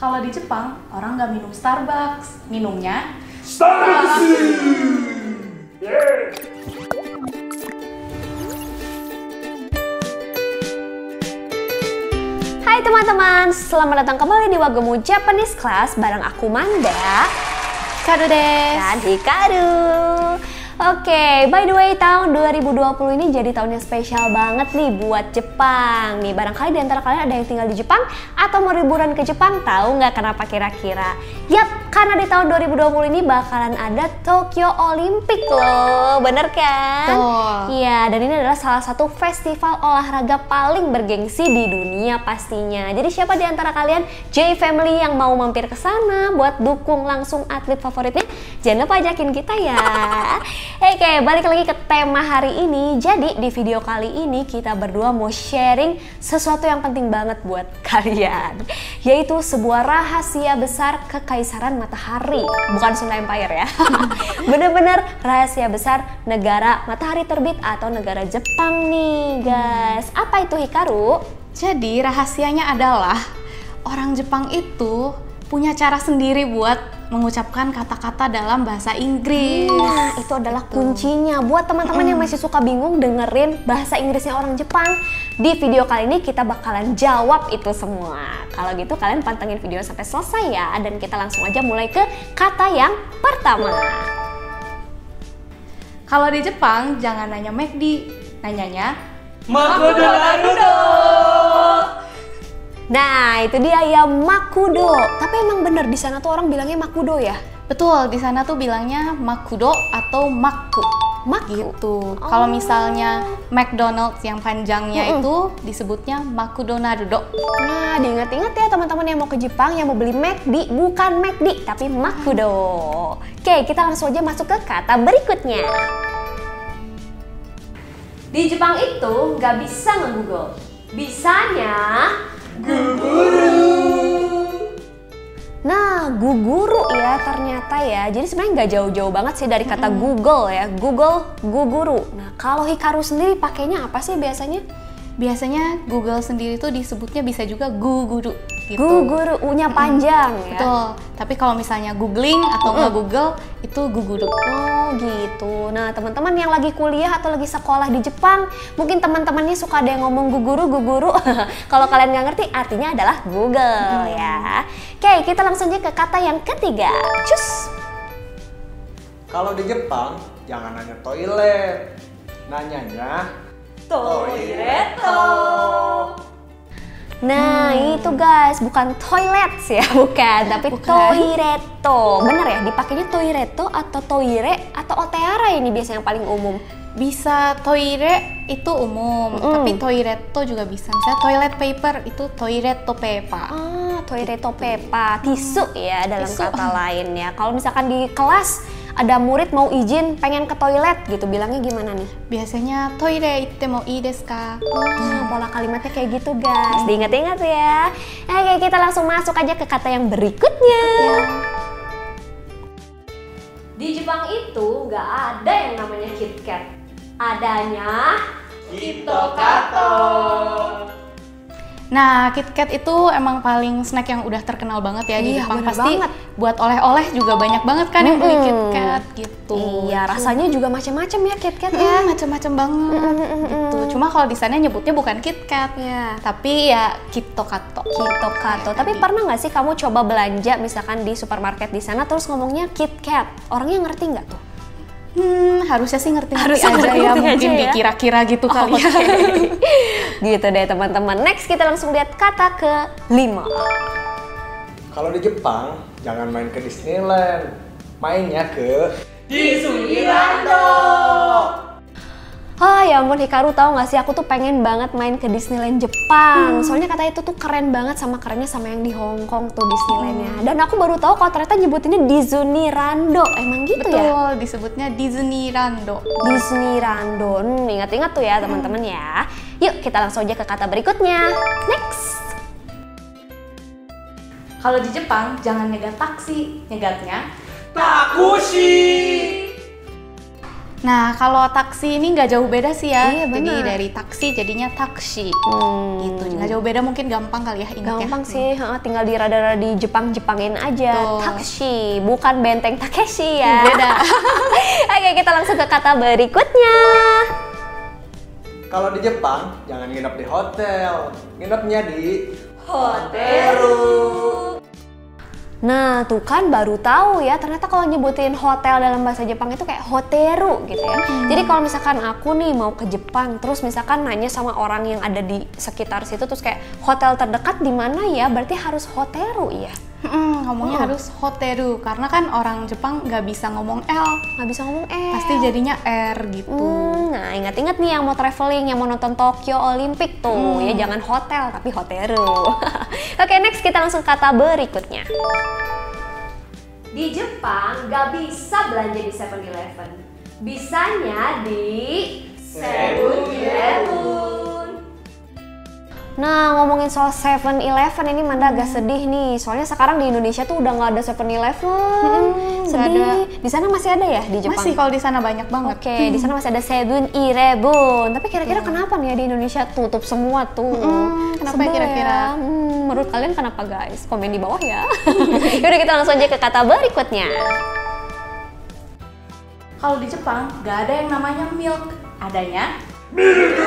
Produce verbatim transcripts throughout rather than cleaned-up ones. Kalau di Jepang, orang nggak minum Starbucks, minumnya Starbucks. Yeah. Hai teman-teman, selamat datang kembali di WaGoMu Japanese Class bareng aku Manda, Karu des, dan Hikaru. Oke, okay, by the way tahun dua ribu dua puluh ini jadi tahun yang spesial banget nih buat Jepang. Nih, barangkali di antara kalian ada yang tinggal di Jepang atau mau liburan ke Jepang, tahu nggak kenapa kira-kira? Yap, karena di tahun dua ribu dua puluh ini bakalan ada Tokyo Olympic loh, bener kan? Iya, dan ini adalah salah satu festival olahraga paling bergengsi di dunia pastinya. Jadi siapa di antara kalian J Family yang mau mampir ke sana buat dukung langsung atlet favoritnya? Jangan lupa ajakin kita ya. Oke, okay, balik lagi ke tema hari ini. Jadi di video kali ini kita berdua mau sharing sesuatu yang penting banget buat kalian, yaitu sebuah rahasia besar kekaisaran matahari. Bukan Sunda Empire ya. Bener-bener rahasia besar negara matahari terbit atau negara Jepang nih guys. Apa itu Hikaru? Jadi rahasianya adalah orang Jepang itu punya cara sendiri buat mengucapkan kata-kata dalam bahasa Inggris. Nah, itu adalah kuncinya. Buat teman-teman yang masih suka bingung dengerin bahasa Inggrisnya orang Jepang, di video kali ini kita bakalan jawab itu semua. Kalau gitu kalian pantengin video sampai selesai ya, dan kita langsung aja mulai ke kata yang pertama. Kalau di Jepang jangan nanya McD, nanyanya Makudonarudo. Nah, itu dia ya, Makudo. Tapi emang bener di sana tuh orang bilangnya Makudo ya? Betul, di sana tuh bilangnya Makudo atau Maku. Maku? Gitu. Oh. Kalau misalnya McDonald's yang panjangnya mm-mm. itu disebutnya Makudonarudo. Nah, diingat-ingat ya teman-teman yang mau ke Jepang, yang mau beli McD, bukan McD, tapi Makudo. Oke, kita langsung aja masuk ke kata berikutnya. Di Jepang itu nggak bisa nge-Google. Bisanya Guguru. Nah, Guguru ya ternyata ya. Jadi sebenarnya nggak jauh-jauh banget sih dari kata mm-hmm. Google ya. Google, Guguru. Nah, kalau Hikaru sendiri pakainya apa sih biasanya? Biasanya Google sendiri tuh disebutnya bisa juga Guguru gitu. Guguru, U-nya panjang mm-hmm. ya. Betul. Tapi kalau misalnya googling atau nggak mm-hmm. Google itu Guguru. Oh, gitu. Nah, teman-teman yang lagi kuliah atau lagi sekolah di Jepang, mungkin teman-temannya suka ada yang ngomong Guguru, Guguru. Kalau kalian nggak ngerti, artinya adalah Google mm-hmm. ya. Oke, kita langsung aja ke kata yang ketiga. Cus. Kalau di Jepang jangan nanya toilet, nanyanya Toireto. Nah hmm. itu guys, bukan toilet ya, bukan, tapi bukan. Toireto. Bener ya, dipakainya Toireto atau Toire atau Oteara ini biasanya yang paling umum. Bisa Toire itu umum, mm. tapi Toireto juga bisa. Misalnya toilet paper itu Toireto pepa. Ah, Toireto pepa, tisu ya dalam tisu. Kata lain ya. Kalau misalkan di kelas ada murid mau izin pengen ke toilet gitu, bilangnya gimana nih? Biasanya toire itte mo ii desu ka? Oh, pola kalimatnya kayak gitu guys, diingat-ingat ya. Oke, kita langsung masuk aja ke kata yang berikutnya. Di Jepang itu nggak ada yang namanya Kit Kat, adanya Kittokatto. Nah, Kit Kat itu emang paling snack yang udah terkenal banget ya iya, di Jepang. Pasti banget. Buat oleh-oleh juga banyak banget kan yang beli Kit Kat gitu. Iya, gitu. Rasanya juga macam-macam ya Kit Kat mm, ya, macam-macam banget. Mm, mm, mm, gitu. Cuma kalau di sana nyebutnya bukan Kit Kat ya, tapi ya Kittokatto. Kittokatto. Ya, tapi ya. Pernah nggak sih kamu coba belanja misalkan di supermarket di sana terus ngomongnya Kit Kat? Orangnya ngerti nggak tuh? Hmm, harusnya sih ngerti-ngerti aja, ngerti ya, aja mungkin ya? Dikira-kira gitu oh, kali okay. Gitu deh teman-teman. Next kita langsung lihat kata ke lima. Kalau di Jepang jangan main ke Disneyland, mainnya ke Disney Rando. Ah, oh, ya ampun Hikaru, tahu nggak sih aku tuh pengen banget main ke Disneyland Jepang. Hmm. Soalnya kata itu tuh keren banget, sama kerennya sama yang di Hong Kong tuh Disneylandnya. Dan aku baru tahu kalau ternyata nyebutinnya Disney Rando. Emang gitu betul, ya? Betul, disebutnya Disney Rando. Disney Rando. Hmm, ingat-ingat tuh ya teman-teman hmm. ya. Yuk kita langsung aja ke kata berikutnya. Next. Kalau di Jepang jangan nyegat taksi, nyegatnya Takushī. Nah, kalau taksi ini nggak jauh beda sih ya. Iya, jadi dari taksi jadinya takushī. Hmm. Gitu. Nggak jauh beda, mungkin gampang kali ya ingatnya. Gampang ya. Sih, hmm. tinggal di rada-rada di Jepang-Jepangin aja. Takushī, bukan benteng Takeshi ya. Beda. Oke, kita langsung ke kata berikutnya. Kalau di Jepang, jangan nginep di hotel. Nginepnya di hoteru. Nah, tuh kan baru tahu ya, ternyata kalau nyebutin hotel dalam bahasa Jepang itu kayak hoteru gitu ya. Hmm. Jadi kalau misalkan aku nih mau ke Jepang, terus misalkan nanya sama orang yang ada di sekitar situ, terus kayak hotel terdekat di mana ya, berarti harus hoteru ya? Hmm, ngomongnya oh. harus hoteru, karena kan orang Jepang nggak bisa ngomong L. Nggak bisa ngomong L. Pasti jadinya R gitu. Hmm, nah, ingat-ingat nih yang mau traveling, yang mau nonton Tokyo Olympic tuh. Hmm. Ya jangan hotel, tapi hoteru. Oke, next kita langsung kata berikutnya. Di Jepang nggak bisa belanja di seven eleven. Bisanya di seven eleven. Nah, ngomongin soal seven eleven ini Manda agak sedih nih. Soalnya sekarang di Indonesia tuh udah nggak ada seven eleven. Hmm, sedih. Di sana masih ada ya di Jepang? Masih, kalau di sana banyak banget. Oke, okay, hmm. di sana masih ada seven eleven. Tapi kira-kira hmm. kenapa nih ya di Indonesia tutup semua tuh? Hmm, kenapa ya kira-kira? Ya? Hmm, menurut kalian kenapa guys? Komen di bawah ya. Yaudah kita langsung aja ke kata berikutnya. Kalau di Jepang nggak ada yang namanya milk, adanya Miruku.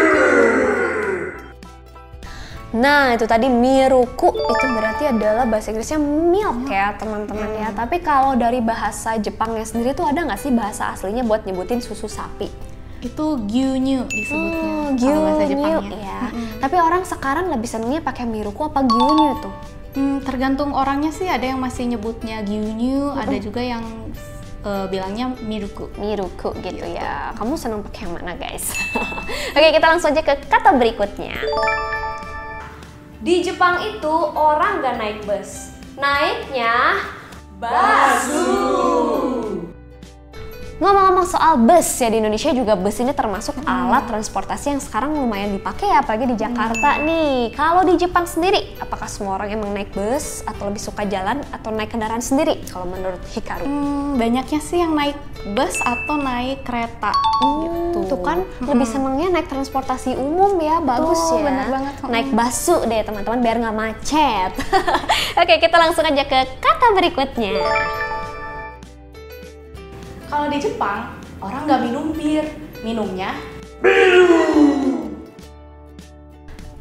Nah, itu tadi Miruku, itu berarti adalah bahasa Inggrisnya milk ya teman-teman ya. Tapi kalau dari bahasa Jepangnya sendiri tuh ada nggak sih bahasa aslinya buat nyebutin susu sapi? Itu Gyūnyū disebutnya, hmm, kalau bahasa Jepangnya. Ya. Hmm. Tapi orang sekarang lebih senengnya pakai Miruku apa Gyūnyū tuh? Hmm, tergantung orangnya sih, ada yang masih nyebutnya Gyūnyū, hmm. ada juga yang Uh, bilangnya Miruku. Miruku gitu, gitu ya. Kamu seneng pakai yang mana guys? Oke, kita langsung aja ke kata berikutnya. Di Jepang itu orang nggak naik bus, naiknya basu. Ngomong-ngomong soal bus ya, di Indonesia juga bus ini termasuk hmm. alat transportasi yang sekarang lumayan dipakai ya, apalagi di Jakarta hmm. nih. Kalau di Jepang sendiri, apakah semua orang emang naik bus atau lebih suka jalan atau naik kendaraan sendiri kalau menurut Hikaru? Hmm, banyaknya sih yang naik bus atau naik kereta. Hmm, gitu. Tuh kan hmm. lebih senengnya naik transportasi umum ya, bagus tuh, ya. Bener banget. Naik basu deh teman-teman biar nggak macet. Oke, kita langsung aja ke kata berikutnya. Kalau di Jepang, orang nggak minum bir, minumnya biru.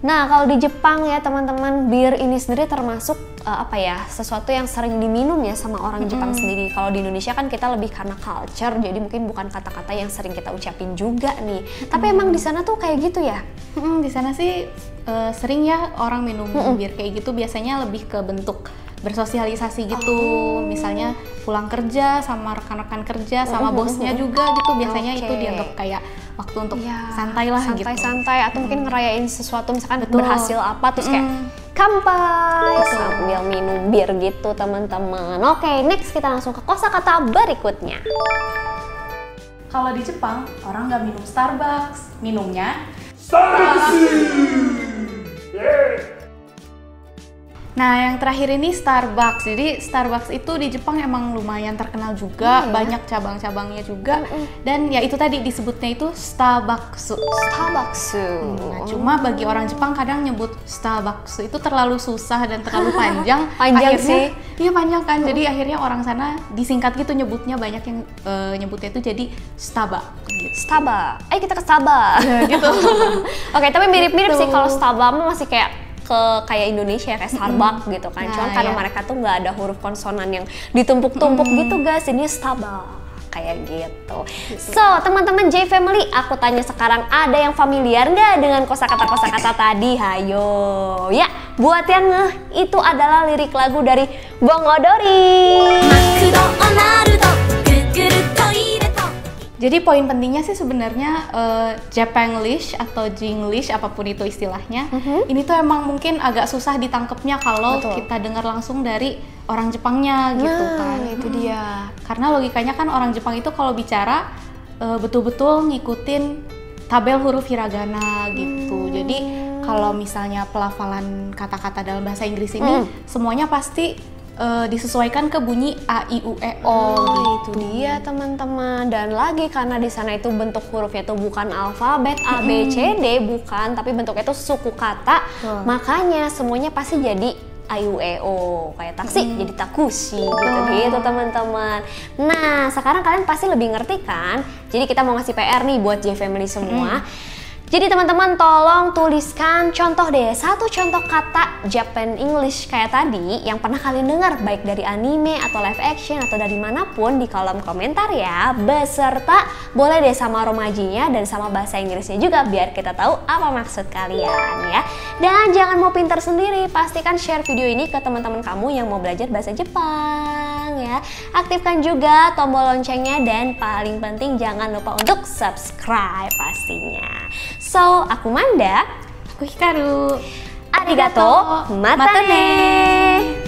Nah, kalau di Jepang ya teman-teman, bir ini sendiri termasuk uh, apa ya, sesuatu yang sering diminum ya sama orang mm-hmm. Jepang sendiri. Kalau di Indonesia kan kita lebih karena culture, jadi mungkin bukan kata-kata yang sering kita ucapin juga nih. Mm-hmm. Tapi emang di sana tuh kayak gitu ya? Mm-hmm, di sana sih uh, sering ya orang minum mm-hmm. bir kayak gitu, biasanya lebih ke bentuk bersosialisasi gitu, oh. misalnya pulang kerja sama rekan-rekan kerja sama bosnya juga gitu, biasanya okay. itu dianggap kayak waktu untuk ya, santai lah santai, gitu santai-santai atau hmm. mungkin ngerayain sesuatu misalkan betul. Berhasil apa terus hmm. kayak kampai betul. Sambil minum bir gitu teman-teman. Oke, okay, next kita langsung ke kosakata berikutnya. Kalau di Jepang orang nggak minum Starbucks, minumnya Starbucks. Nah, yang terakhir ini Starbucks. Jadi Starbucks itu di Jepang emang lumayan terkenal juga, hmm. banyak cabang-cabangnya juga. Hmm. Dan ya itu tadi disebutnya itu Sutābakkusu. Sutābakkusu. Hmm, nah, cuma bagi orang Jepang kadang nyebut Sutābakkusu itu terlalu susah dan terlalu panjang. Panjang akhirnya, sih. Iya panjang kan. Jadi akhirnya orang sana disingkat gitu nyebutnya, banyak yang uh, nyebutnya itu jadi Sutaba. Gitu. Sutaba. Ayo kita ke Sutaba. Ya, gitu. Oke, tapi mirip-mirip gitu. Sih kalau Sutaba masih kayak ke kayak Indonesia kayak Starbucks mm-hmm. gitu kan, nah, cuman karena ya. Mereka tuh nggak ada huruf konsonan yang ditumpuk-tumpuk mm. gitu guys, ini Starbucks kayak gitu. gitu. So teman-teman J Family, aku tanya sekarang, ada yang familiar nggak dengan kosakata-kosakata tadi? Hayo ya, buat yang ngeh, itu adalah lirik lagu dari Bon Odori. Makudonarudo. Jadi poin pentingnya sih sebenarnya uh, Japanglish atau Jinglish apapun itu istilahnya, mm-hmm. ini tuh emang mungkin agak susah ditangkepnya kalau kita dengar langsung dari orang Jepangnya gitu nah, kan. Itu hmm. dia. Karena logikanya kan orang Jepang itu kalau bicara uh, betul-betul ngikutin tabel huruf hiragana gitu. Hmm. Jadi kalau misalnya pelafalan kata-kata dalam bahasa Inggris ini hmm. semuanya pasti Uh, disesuaikan ke bunyi a i u e o. Oh, gitu. Itu dia teman-teman. Dan lagi karena di sana itu bentuk hurufnya itu bukan alfabet A B C D, bukan, tapi bentuknya itu suku kata. Hmm. Makanya semuanya pasti jadi a i u e o. Kayak taksi hmm. jadi Takushī gitu gitu teman-teman. Nah, sekarang kalian pasti lebih ngerti kan? Jadi kita mau ngasih P R nih buat J Family semua. Hmm. Jadi teman-teman tolong tuliskan contoh deh, satu contoh kata Japan English kayak tadi yang pernah kalian dengar baik dari anime atau live action atau dari manapun di kolom komentar ya, beserta boleh deh sama romajinya dan sama bahasa Inggrisnya juga biar kita tahu apa maksud kalian ya. Dan jangan mau pintar sendiri, pastikan share video ini ke teman-teman kamu yang mau belajar bahasa Jepang ya. Aktifkan juga tombol loncengnya dan paling penting jangan lupa untuk subscribe pastinya. So, aku Manda, aku Hikaru. Arigato, matane.